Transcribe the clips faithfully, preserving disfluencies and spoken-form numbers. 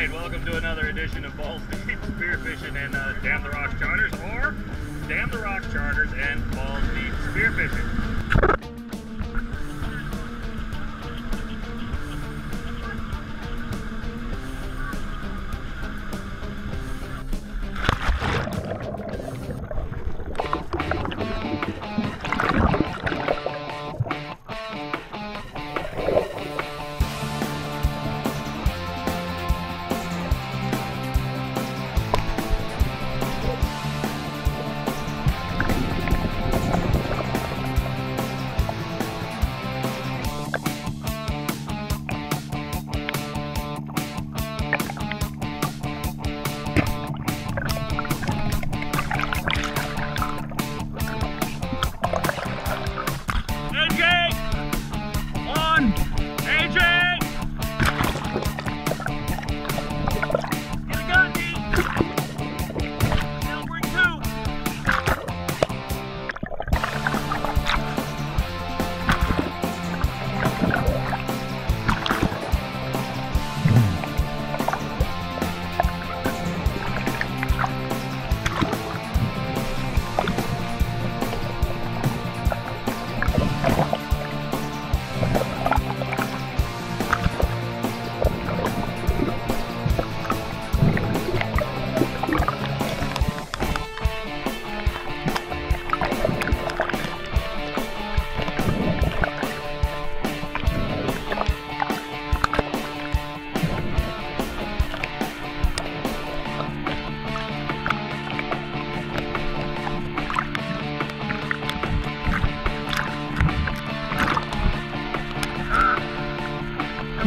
Alright, welcome to another edition of Balls Deep Spear Fishing and uh, Damn the Rocks Charters, or Damn the Rocks Charters and Balls Deep Spear fishing.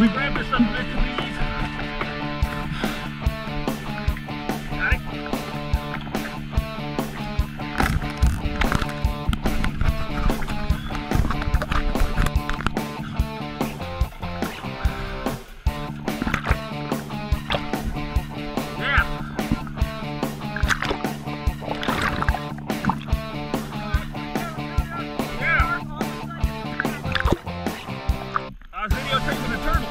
We grabbed us some bits of these. Got it? Yeah. Yeah. I was videotaping the turtle.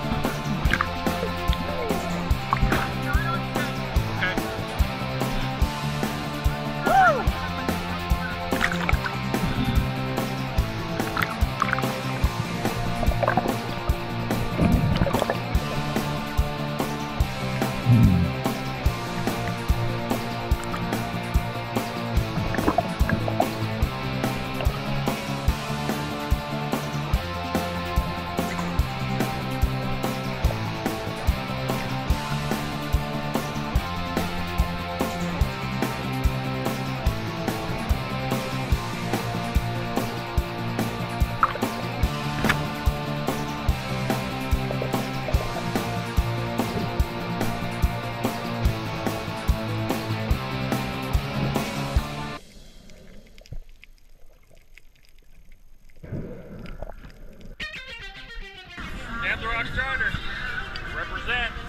Damn the Rocks Charters, represent.